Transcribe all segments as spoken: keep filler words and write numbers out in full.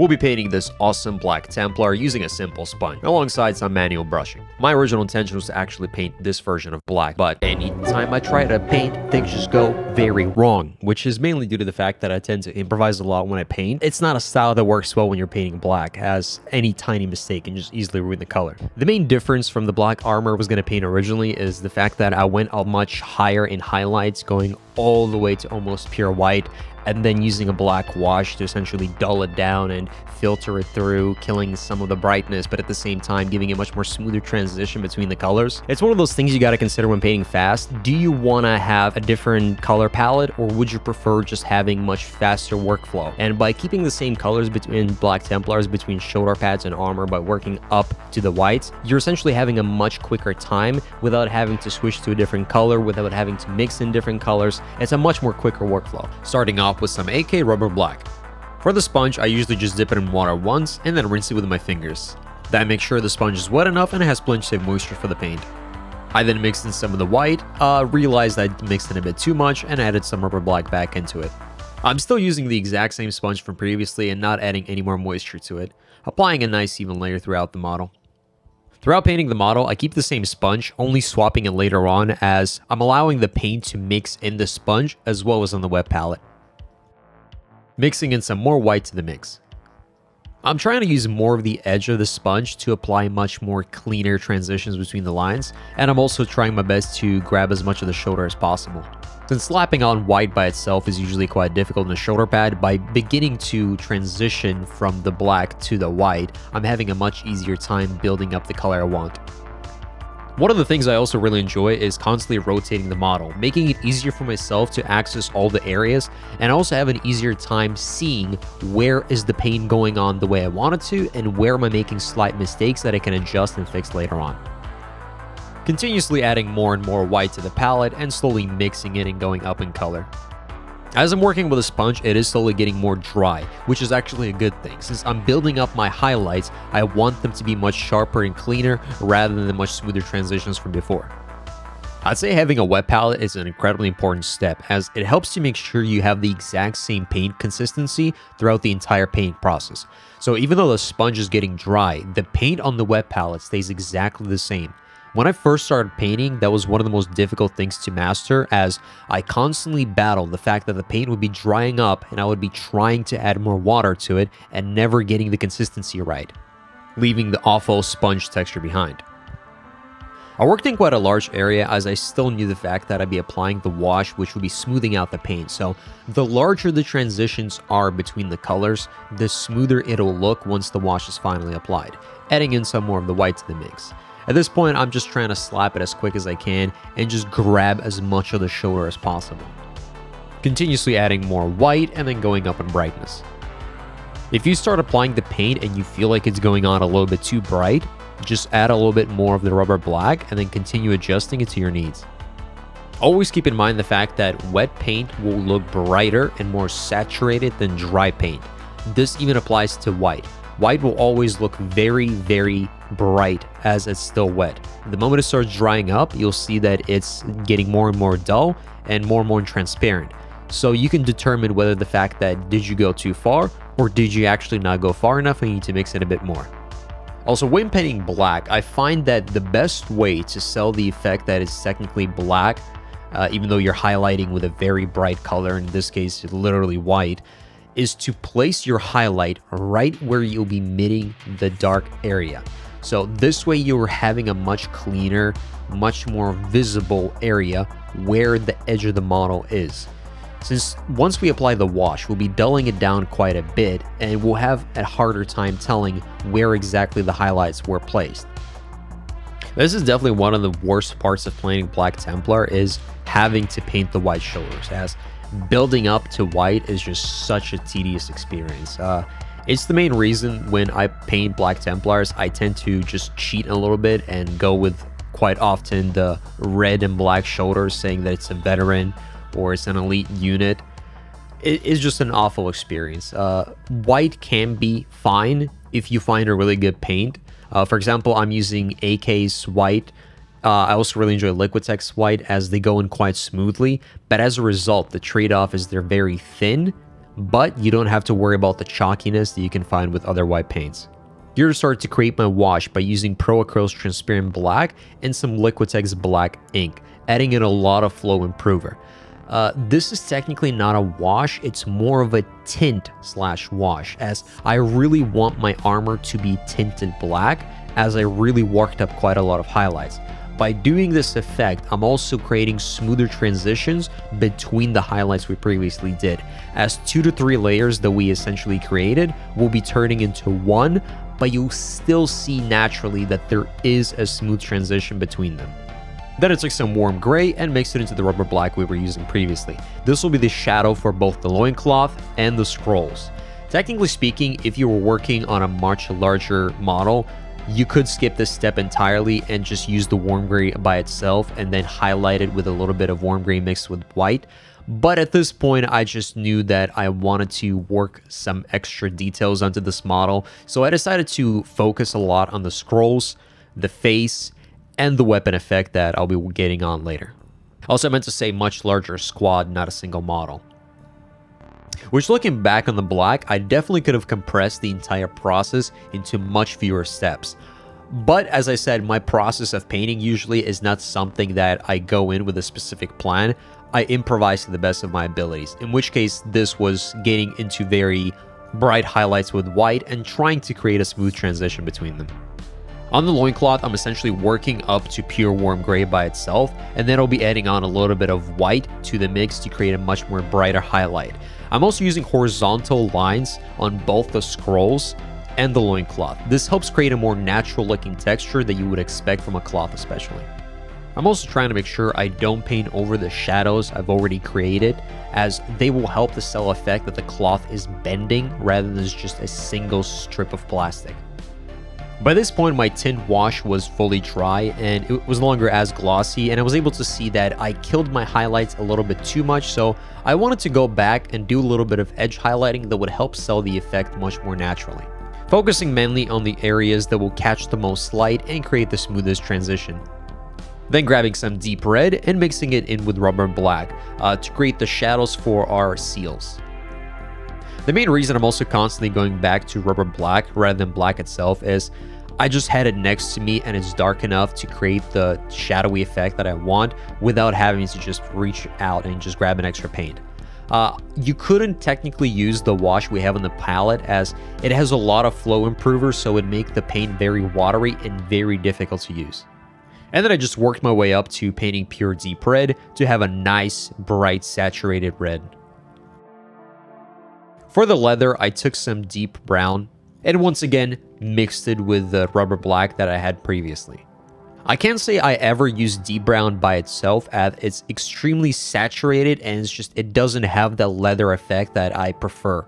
We'll be painting this awesome Black Templar using a simple sponge, alongside some manual brushing. My original intention was to actually paint this version of black, but anytime I try to paint, things just go very wrong, which is mainly due to the fact that I tend to improvise a lot when I paint. It's not a style that works well when you're painting black, as any tiny mistake can just easily ruin the color. The main difference from the black armor I was going to paint originally is the fact that I went up much higher in highlights, going all the way to almost pure white, and then using a black wash to essentially dull it down and filter it through, killing some of the brightness, but at the same time giving a much more smoother transition between the colors. It's one of those things you got to consider when painting fast. Do you want to have a different color palette, or would you prefer just having much faster workflow? And by keeping the same colors between Black Templars, between shoulder pads and armor, by working up to the whites, you're essentially having a much quicker time without having to switch to a different color, without having to mix in different colors. It's a much more quicker workflow. Starting off with some A K rubber black. For the sponge, I usually just dip it in water once and then rinse it with my fingers. Then I make sure the sponge is wet enough and it has plenty of moisture for the paint. I then mixed in some of the white, uh, realized I mixed in a bit too much, and added some rubber black back into it. I'm still using the exact same sponge from previously and not adding any more moisture to it, applying a nice even layer throughout the model. Throughout painting the model, I keep the same sponge, only swapping it later on as I'm allowing the paint to mix in the sponge as well as on the wet palette. Mixing in some more white to the mix. I'm trying to use more of the edge of the sponge to apply much more cleaner transitions between the lines, and I'm also trying my best to grab as much of the shoulder as possible. Since slapping on white by itself is usually quite difficult in the shoulder pad, by beginning to transition from the black to the white, I'm having a much easier time building up the color I want. One of the things I also really enjoy is constantly rotating the model, making it easier for myself to access all the areas, and I also have an easier time seeing where is the paint going on the way I want it to, and where am I making slight mistakes that I can adjust and fix later on. Continuously adding more and more white to the palette and slowly mixing it and going up in color. As I'm working with a sponge, it is slowly getting more dry, which is actually a good thing. Since I'm building up my highlights, I want them to be much sharper and cleaner rather than the much smoother transitions from before. I'd say having a wet palette is an incredibly important step, as it helps to make sure you have the exact same paint consistency throughout the entire paint process. So even though the sponge is getting dry, the paint on the wet palette stays exactly the same. When I first started painting, that was one of the most difficult things to master, as I constantly battled the fact that the paint would be drying up and I would be trying to add more water to it and never getting the consistency right, leaving the awful sponge texture behind. I worked in quite a large area, as I still knew the fact that I'd be applying the wash, which would be smoothing out the paint. So the larger the transitions are between the colors, the smoother it'll look once the wash is finally applied, adding in some more of the white to the mix. At this point, I'm just trying to slap it as quick as I can and just grab as much of the shoulder as possible. Continuously adding more white and then going up in brightness. If you start applying the paint and you feel like it's going on a little bit too bright, just add a little bit more of the rubber black and then continue adjusting it to your needs. Always keep in mind the fact that wet paint will look brighter and more saturated than dry paint. This even applies to white. White will always look very, very bright as it's still wet. The moment it starts drying up, you'll see that it's getting more and more dull and more and more transparent. So you can determine whether the fact that did you go too far, or did you actually not go far enough and you need to mix in a bit more. Also, when painting black, I find that the best way to sell the effect that it's technically black, uh, even though you're highlighting with a very bright color, in this case literally white, is to place your highlight right where you'll be mitting the dark area. So this way you're having a much cleaner, much more visible area where the edge of the model is. Since once we apply the wash, we'll be dulling it down quite a bit and we'll have a harder time telling where exactly the highlights were placed. This is definitely one of the worst parts of painting Black Templar, is having to paint the white shoulders, as building up to white is just such a tedious experience. Uh, it's the main reason when I paint Black Templars, I tend to just cheat a little bit and go with quite often the red and black shoulders, saying that it's a veteran or it's an elite unit. It is just an awful experience. Uh, white can be fine if you find a really good paint. Uh, for example, I'm using A K's white. Uh, I also really enjoy Liquitex white, as they go in quite smoothly, but as a result, the trade-off is they're very thin, but you don't have to worry about the chalkiness that you can find with other white paints. Here I started to create my wash by using Pro Acryl's transparent black and some Liquitex black ink, adding in a lot of flow improver. Uh, this is technically not a wash, it's more of a tint slash wash, as I really want my armor to be tinted black, as I really worked up quite a lot of highlights. By doing this effect, I'm also creating smoother transitions between the highlights we previously did, as two to three layers that we essentially created will be turning into one, but you'll still see naturally that there is a smooth transition between them. Then I took some warm gray and mixed it into the rubber black we were using previously. This will be the shadow for both the loincloth and the scrolls. Technically speaking, if you were working on a much larger model, you could skip this step entirely and just use the warm gray by itself and then highlight it with a little bit of warm gray mixed with white. But at this point, I just knew that I wanted to work some extra details onto this model. So I decided to focus a lot on the scrolls, the face, and the weapon effect that I'll be getting on later. Also, I meant to say much larger squad, not a single model. Which, looking back on the black, I definitely could have compressed the entire process into much fewer steps. But as I said, my process of painting usually is not something that I go in with a specific plan. I improvise to the best of my abilities, in which case this was getting into very bright highlights with white and trying to create a smooth transition between them. On the loincloth, I'm essentially working up to pure warm gray by itself, and then I'll be adding on a little bit of white to the mix to create a much more brighter highlight. I'm also using horizontal lines on both the scrolls and the loincloth. This helps create a more natural looking texture that you would expect from a cloth especially. I'm also trying to make sure I don't paint over the shadows I've already created, as they will help the cell effect that the cloth is bending rather than just a single strip of plastic. By this point, my tint wash was fully dry and it was no longer as glossy, and I was able to see that I killed my highlights a little bit too much, so I wanted to go back and do a little bit of edge highlighting that would help sell the effect much more naturally. Focusing mainly on the areas that will catch the most light and create the smoothest transition. Then grabbing some deep red and mixing it in with rubber black uh, to create the shadows for our seals. The main reason I'm also constantly going back to rubber black rather than black itself is I just had it next to me and it's dark enough to create the shadowy effect that I want without having to just reach out and just grab an extra paint. Uh, you couldn't technically use the wash we have on the palette as it has a lot of flow improvers, so it would make the paint very watery and very difficult to use. And then I just worked my way up to painting pure deep red to have a nice, bright, saturated red. For the leather, I took some deep brown and once again mixed it with the rubber black that I had previously. I can't say I ever used deep brown by itself, as it's extremely saturated and it's just it doesn't have that leather effect that I prefer.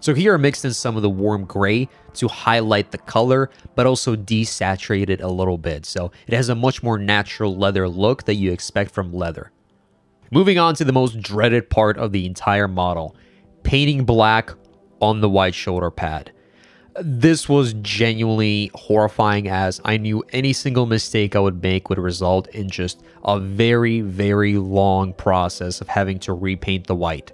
So here I mixed in some of the warm gray to highlight the color, but also desaturate it a little bit, so it has a much more natural leather look that you expect from leather. Moving on to the most dreaded part of the entire model, painting black on the white shoulder pad. This was genuinely horrifying, as I knew any single mistake I would make would result in just a very, very long process of having to repaint the white.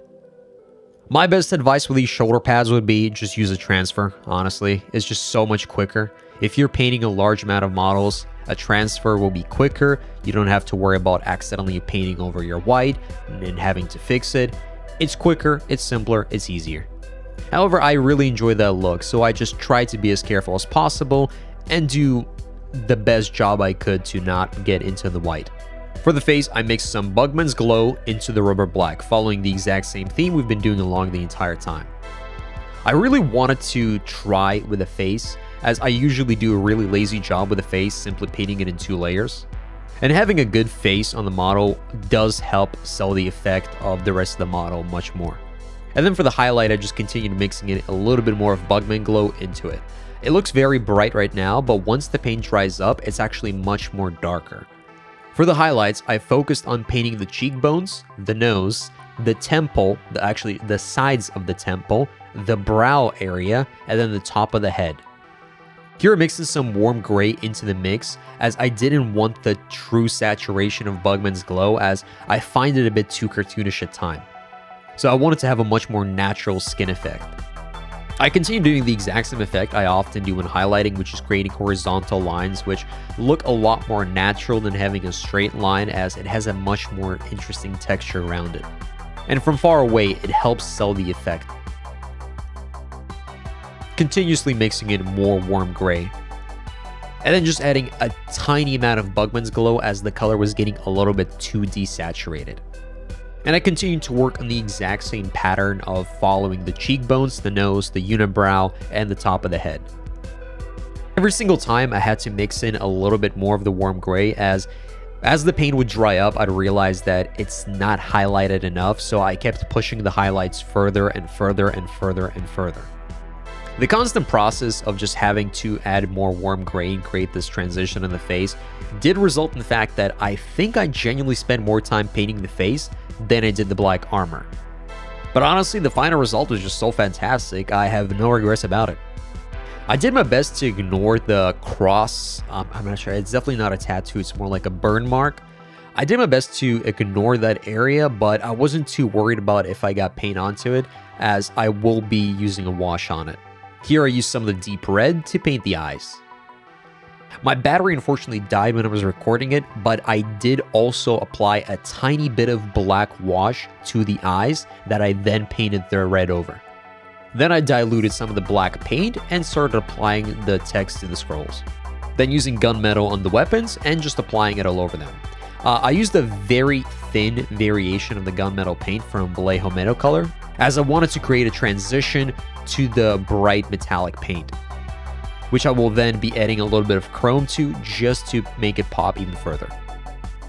My best advice with these shoulder pads would be just use a transfer, honestly. It's just so much quicker. If you're painting a large amount of models, a transfer will be quicker. You don't have to worry about accidentally painting over your white and then having to fix it. It's quicker, it's simpler, it's easier. However, I really enjoy that look, so I just tried to be as careful as possible and do the best job I could to not get into the white. For the face, I mixed some Bugman's Glow into the rubber black, following the exact same theme we've been doing along the entire time. I really wanted to try with a face, as I usually do a really lazy job with a face, simply painting it in two layers. And having a good face on the model does help sell the effect of the rest of the model much more. And then for the highlight, I just continued mixing in a little bit more of Bugman Glow into it. It looks very bright right now, but once the paint dries up, it's actually much more darker. For the highlights, I focused on painting the cheekbones, the nose, the temple, the, actually the sides of the temple, the brow area, and then the top of the head. Here I'm mixing some warm gray into the mix, as I didn't want the true saturation of Bugman's Glow, as I find it a bit too cartoonish at times. so I wanted to have a much more natural skin effect. I continue doing the exact same effect I often do when highlighting, which is creating horizontal lines, which look a lot more natural than having a straight line, as it has a much more interesting texture around it. And from far away, it helps sell the effect. Continuously mixing in more warm gray. And then just adding a tiny amount of Bugman's Glow as the color was getting a little bit too desaturated. And I continued to work on the exact same pattern of following the cheekbones, the nose, the unibrow, and the top of the head. Every single time I had to mix in a little bit more of the warm gray, as as the paint would dry up, I'd realize that it's not highlighted enough, so I kept pushing the highlights further and further and further and further. The constant process of just having to add more warm gray and create this transition in the face did result in the fact that I think I genuinely spent more time painting the face than I did the black armor. But honestly, the final result was just so fantastic, I have no regrets about it. I did my best to ignore the cross. Um, I'm not sure, it's definitely not a tattoo, it's more like a burn mark. I did my best to ignore that area, but I wasn't too worried about if I got paint onto it, as I will be using a wash on it. Here I used some of the deep red to paint the eyes. My battery unfortunately died when I was recording it, but I did also apply a tiny bit of black wash to the eyes that I then painted their red over. Then I diluted some of the black paint and started applying the text to the scrolls. Then using gunmetal on the weapons and just applying it all over them. Uh, I used a very thin variation of the gunmetal paint from Vallejo Metal Color, as I wanted to create a transition to the bright metallic paint, which I will then be adding a little bit of chrome to just to make it pop even further.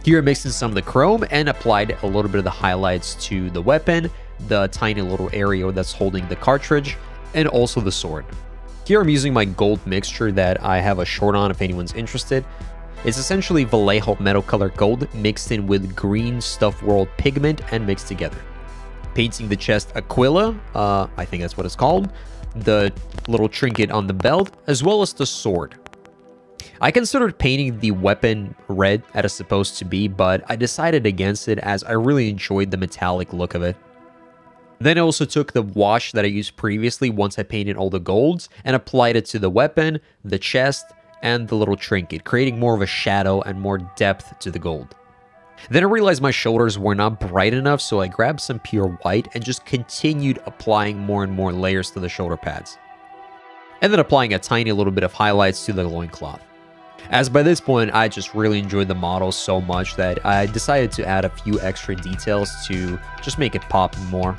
Here I mixed in some of the chrome and applied a little bit of the highlights to the weapon, the tiny little area that's holding the cartridge, and also the sword. Here I'm using my gold mixture that I have a short on if anyone's interested. It's essentially Vallejo Metal Color Gold mixed in with Green Stuff World pigment and mixed together. Painting the chest Aquila, uh, I think that's what it's called, the little trinket on the belt, as well as the sword. I considered painting the weapon red as it's supposed to be, but I decided against it as I really enjoyed the metallic look of it. Then I also took the wash that I used previously once I painted all the golds and applied it to the weapon, the chest, and the little trinket, creating more of a shadow and more depth to the gold. Then I realized my shoulders were not bright enough, so I grabbed some pure white and just continued applying more and more layers to the shoulder pads. And then applying a tiny little bit of highlights to the loincloth. As by this point, I just really enjoyed the model so much that I decided to add a few extra details to just make it pop more.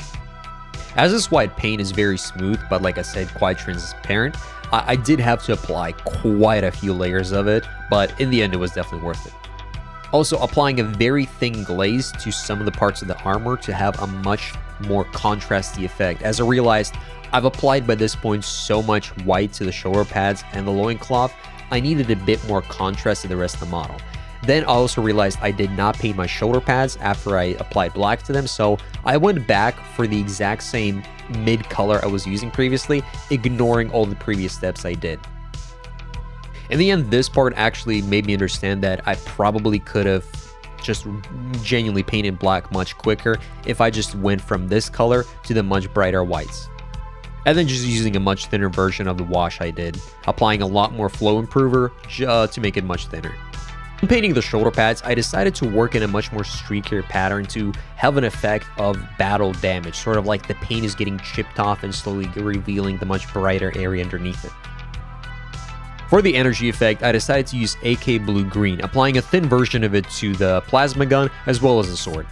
As this white paint is very smooth, but like I said, quite transparent, I, I did have to apply quite a few layers of it, but in the end, it was definitely worth it. Also applying a very thin glaze to some of the parts of the armor to have a much more contrasty effect, as I realized I've applied by this point so much white to the shoulder pads and the loincloth, I needed a bit more contrast to the rest of the model. Then I also realized I did not paint my shoulder pads after I applied black to them, so I went back for the exact same mid color I was using previously, ignoring all the previous steps I did. In the end, this part actually made me understand that I probably could have just genuinely painted black much quicker if I just went from this color to the much brighter whites. And then just using a much thinner version of the wash I did, applying a lot more flow improver uh, to make it much thinner. When painting the shoulder pads, I decided to work in a much more streakier pattern to have an effect of battle damage, sort of like the paint is getting chipped off and slowly revealing the much brighter area underneath it. For the energy effect, I decided to use A K Blue Green, applying a thin version of it to the plasma gun as well as the sword.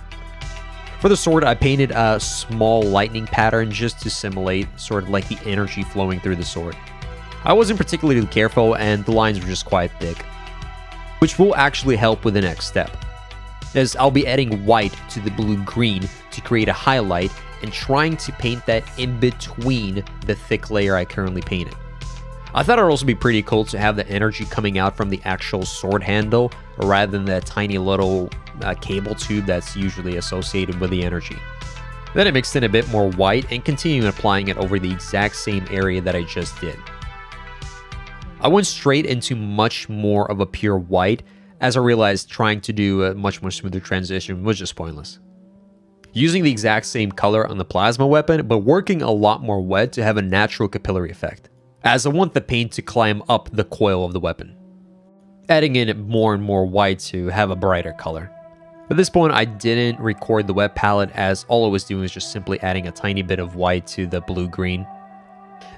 For the sword, I painted a small lightning pattern just to simulate sort of like the energy flowing through the sword. I wasn't particularly careful and the lines were just quite thick, which will actually help with the next step, as I'll be adding white to the blue-green to create a highlight and trying to paint that in between the thick layer I currently painted. I thought it would also be pretty cool to have the energy coming out from the actual sword handle rather than that tiny little uh, cable tube that's usually associated with the energy. Then I mixed in a bit more white and continued applying it over the exact same area that I just did. I went straight into much more of a pure white as I realized trying to do a much more smoother transition was just pointless. using the exact same color on the plasma weapon, but working a lot more wet to have a natural capillary effect, as I want the paint to climb up the coil of the weapon. Adding in more and more white to have a brighter color. At this point, I didn't record the wet palette, as all I was doing was just simply adding a tiny bit of white to the blue-green.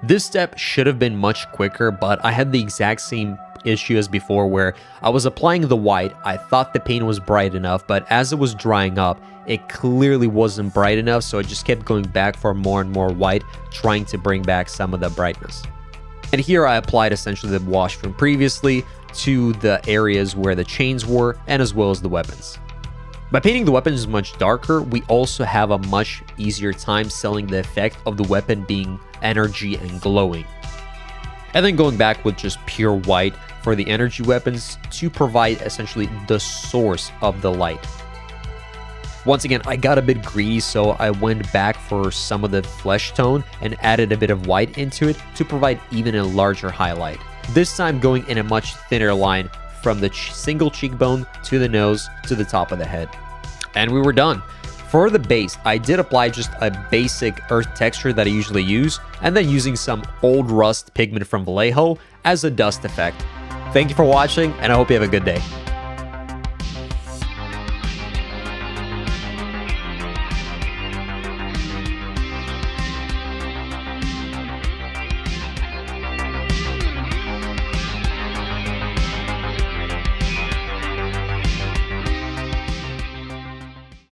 This step should have been much quicker, but I had the exact same issue as before where I was applying the white, I thought the paint was bright enough, but as it was drying up, it clearly wasn't bright enough, so I just kept going back for more and more white, trying to bring back some of the brightness. And here I applied essentially the wash from previously to the areas where the chains were, and as well as the weapons. By painting the weapons much darker, we also have a much easier time selling the effect of the weapon being energy and glowing. And then going back with just pure white for the energy weapons to provide essentially the source of the light. Once again, I got a bit greedy, so I went back for some of the flesh tone and added a bit of white into it to provide even a larger highlight. This time going in a much thinner line from the single cheekbone to the nose to the top of the head. And we were done. For the base, I did apply just a basic earth texture that I usually use, and then using some old rust pigment from Vallejo as a dust effect. Thank you for watching, and I hope you have a good day.